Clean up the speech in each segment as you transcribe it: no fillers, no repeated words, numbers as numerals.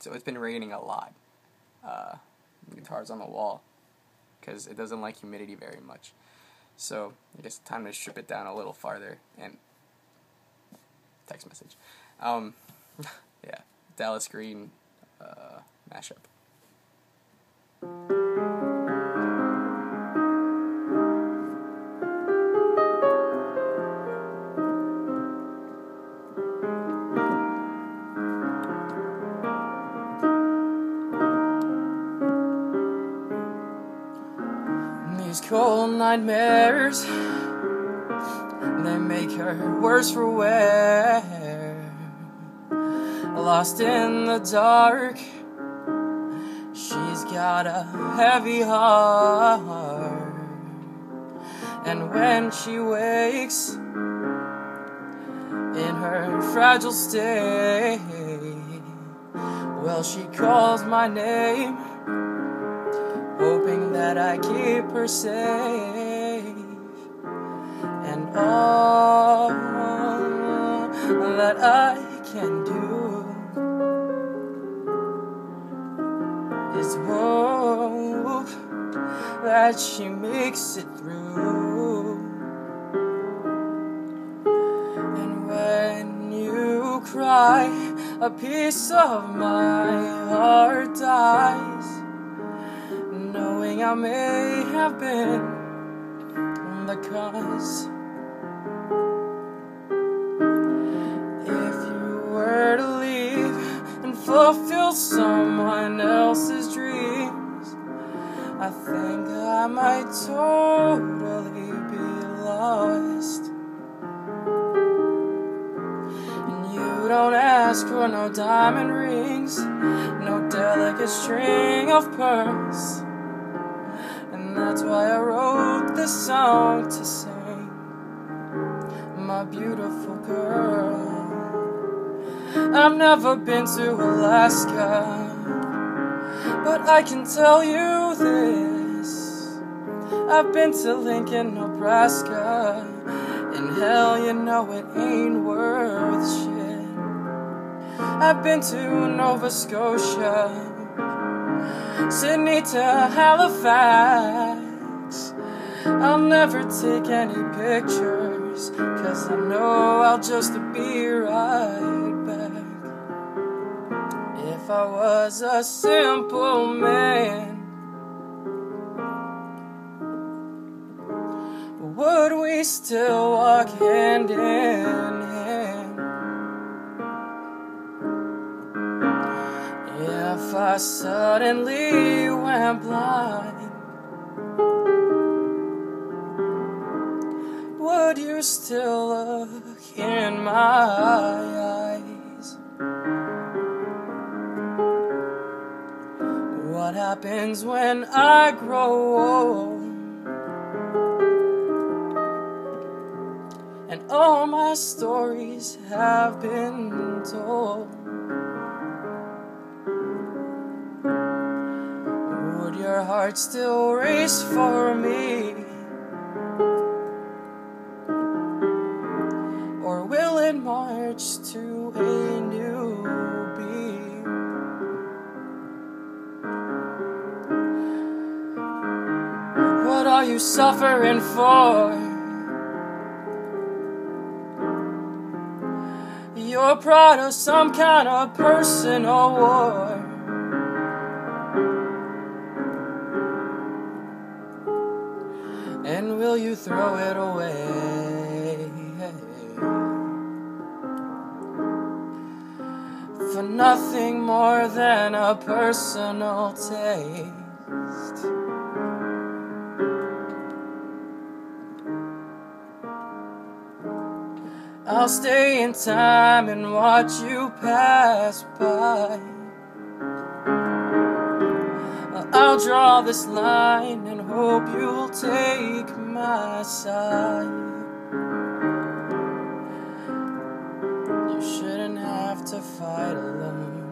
So it's been raining a lot. The guitar's on the wall because it doesn't like humidity very much. So I guess it's time to strip it down a little farther. And text message. Yeah, Dallas Green mashup. These cold nightmares, they make her worse for wear. Lost in the dark, she's got a heavy heart. And when she wakes, in her fragile state, well, she calls my name, hoping that I keep her safe, and all that I can do is hope that she makes it through. And when you cry, a piece of my heart dies, knowing I may have been the cause. If you were to leave and fulfill someone else's dreams, I think I might totally be lost. And you don't ask for no diamond rings, no delicate string of pearls. And that's why I wrote this song to sing, my beautiful girl. I've never been to Alaska, but I can tell you this: I've been to Lincoln, Nebraska, and hell, you know it ain't worth shit. I've been to Nova Scotia, Sydney to Halifax. I'll never take any pictures, 'cause I know I'll just be right back. If I was a simple man, would we still walk hand in hand? If I suddenly went blind, would you still look in my eyes? What happens when I grow old and all my stories have been told? Your heart still race for me, or will it march to a new beat? What are you suffering for? You're proud of some kind of personal war. And will you throw it away for nothing more than a personal taste? I'll stay in time and watch you pass by. I'll draw this line and hope you'll take my side. You shouldn't have to fight alone.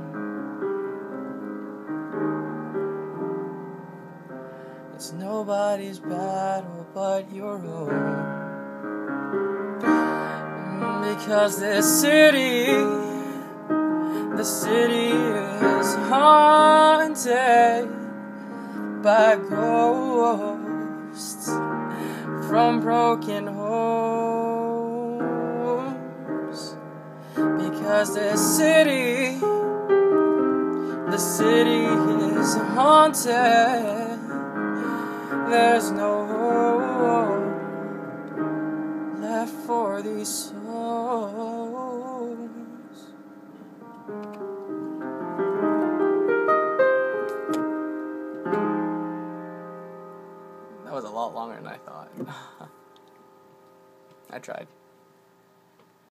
It's nobody's battle but your own. Because this city is haunted by ghosts from broken homes, because the city is haunted. There's no hope left for these souls. That was a lot longer than I thought. I tried.